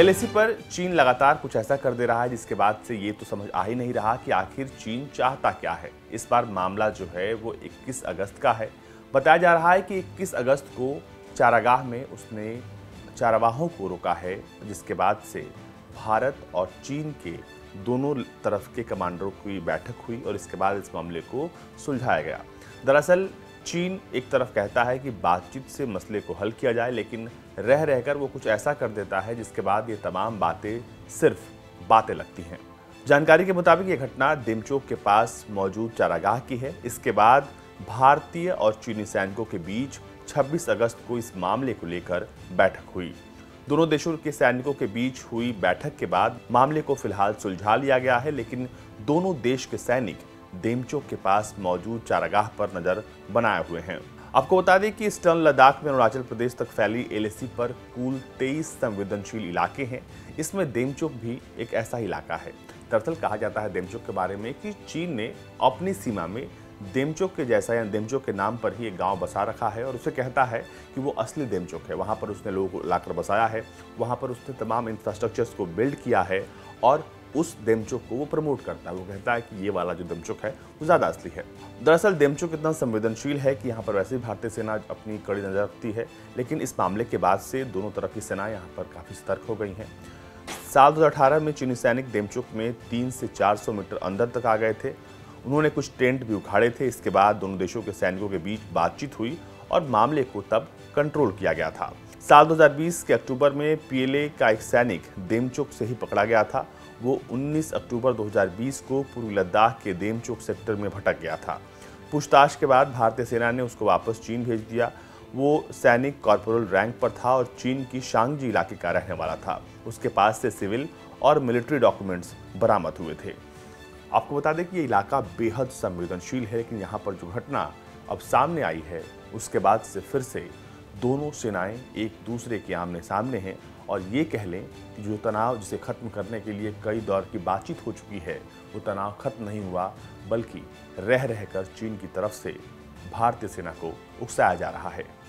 LAC पर चीन लगातार कुछ ऐसा कर दे रहा है जिसके बाद से ये तो समझ आ ही नहीं रहा कि आखिर चीन चाहता क्या है। इस बार मामला जो है वो 21 अगस्त का है। बताया जा रहा है कि 21 अगस्त को चारागाह में उसने चारावाहों को रोका है, जिसके बाद से भारत और चीन के दोनों तरफ के कमांडरों की बैठक हुई और इसके बाद इस मामले को सुलझाया गया। दरअसल चीन एक तरफ कहता है कि बातचीत से मसले को हल किया जाए, लेकिन रह रहकर वो कुछ ऐसा कर देता है जिसके बाद ये तमाम बातें सिर्फ बातें लगती हैं। जानकारी के मुताबिक ये घटना देमचोक के पास मौजूद चारागाह की है। इसके बाद भारतीय और चीनी सैनिकों के बीच 26 अगस्त को इस मामले को लेकर बैठक हुई। दोनों देशों के सैनिकों के बीच हुई बैठक के बाद मामले को फिलहाल सुलझा लिया गया है, लेकिन दोनों देश के सैनिक देमचोक के पास मौजूद चारागाह पर नजर बनाए हुए हैं। आपको बता दें कि ईस्टर्न लद्दाख में अरुणाचल प्रदेश तक फैली एलएसी पर कुल 23 संवेदनशील इलाके हैं। इसमें देमचोक भी एक ऐसा इलाका है। दरअसल कहा जाता है देमचोक के बारे में कि चीन ने अपनी सीमा में देमचोक के जैसा या देमचोक के नाम पर ही एक गांव बसा रखा है और उसे कहता है कि वो असली देमचोक है। वहाँ पर उसने लोगों को लाकर बसाया है, वहाँ पर उसने तमाम इंफ्रास्ट्रक्चर्स को बिल्ड किया है और उस देमचोक को वो प्रमोट करता है। वो कहता है कि ये वाला जो देमचोक है वो ज़्यादा असली है। दरअसल देमचोक इतना संवेदनशील है कि यहाँ पर वैसे भी भारतीय सेना अपनी कड़ी नज़र रखती है, लेकिन इस मामले के बाद से दोनों तरफ की सेना यहाँ पर काफ़ी सतर्क हो गई हैं। साल 2018 में चीनी सैनिक देमचोक में 300 से 400 मीटर अंदर तक आ गए थे। उन्होंने कुछ टेंट भी उखाड़े थे। इसके बाद दोनों देशों के सैनिकों के बीच बातचीत हुई और मामले को तब कंट्रोल किया गया था। साल 2020 के अक्टूबर में पीएलए का एक सैनिक देमचोक से ही पकड़ा गया था। वो 19 अक्टूबर 2020 को पूर्वी लद्दाख के देमचोक सेक्टर में भटक गया था। पूछताछ के बाद भारतीय सेना ने उसको वापस चीन भेज दिया। वो सैनिक कॉर्पोरल रैंक पर था और चीन की शांजी इलाके का रहने वाला था। उसके पास से सिविल और मिलिट्री डॉक्यूमेंट्स बरामद हुए थे। आपको बता दें कि ये इलाका बेहद संवेदनशील है, लेकिन यहाँ पर जो घटना अब सामने आई है उसके बाद से फिर से दोनों सेनाएं एक दूसरे के आमने सामने हैं और ये कह लें कि जो तनाव जिसे खत्म करने के लिए कई दौर की बातचीत हो चुकी है वो तनाव खत्म नहीं हुआ, बल्कि रह रहकर चीन की तरफ से भारतीय सेना को उकसाया जा रहा है।